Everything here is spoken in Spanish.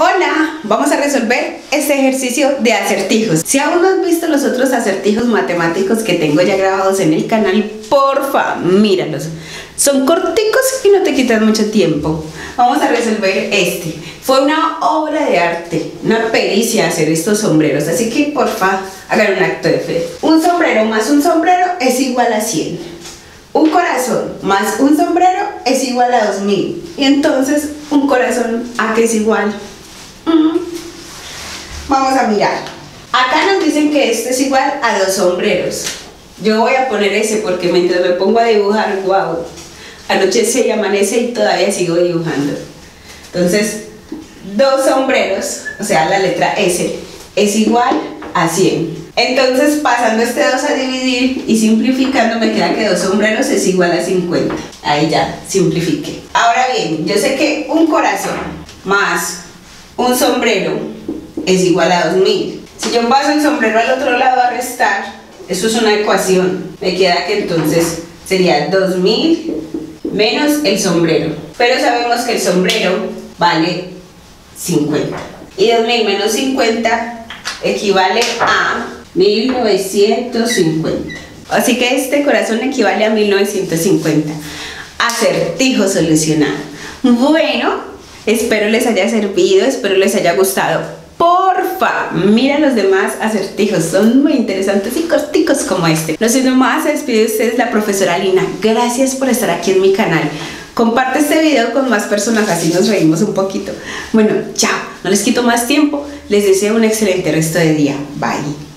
Hola, vamos a resolver este ejercicio de acertijos. Si aún no has visto los otros acertijos matemáticos que tengo ya grabados en el canal, porfa, míralos. Son corticos y no te quitan mucho tiempo. Vamos a resolver este. Fue una obra de arte, una pericia hacer estos sombreros, así que porfa, hagan un acto de fe. Un sombrero más un sombrero es igual a 100. Un corazón más un sombrero es igual a 2000. Y entonces, un corazón, ¿a qué es igual? Vamos a mirar. Acá nos dicen que esto es igual a 2 sombreros. Yo voy a poner ese porque mientras me pongo a dibujar, wow, anochece y amanece y todavía sigo dibujando. Entonces, 2 sombreros, o sea la letra S, es igual a 100. Entonces, pasando este 2 a dividir y simplificando, me queda que 2 sombreros es igual a 50. Ahí ya, simplifique. Ahora bien, yo sé que un corazón más un sombrero es igual a 2000. Si yo paso el sombrero al otro lado a restar, eso es una ecuación. Me queda que entonces sería 2000 menos el sombrero. Pero sabemos que el sombrero vale 50. Y 2000 menos 50 equivale a 1950. Así que este corazón equivale a 1950. Acertijo solucionado. Bueno, espero les haya servido, espero les haya gustado. Porfa, mira los demás acertijos, son muy interesantes y corticos como este. No siendo más, se despide de ustedes la profesora Lina. Gracias por estar aquí en mi canal. Comparte este video con más personas, así nos reímos un poquito. Bueno, chao, no les quito más tiempo. Les deseo un excelente resto de día. Bye.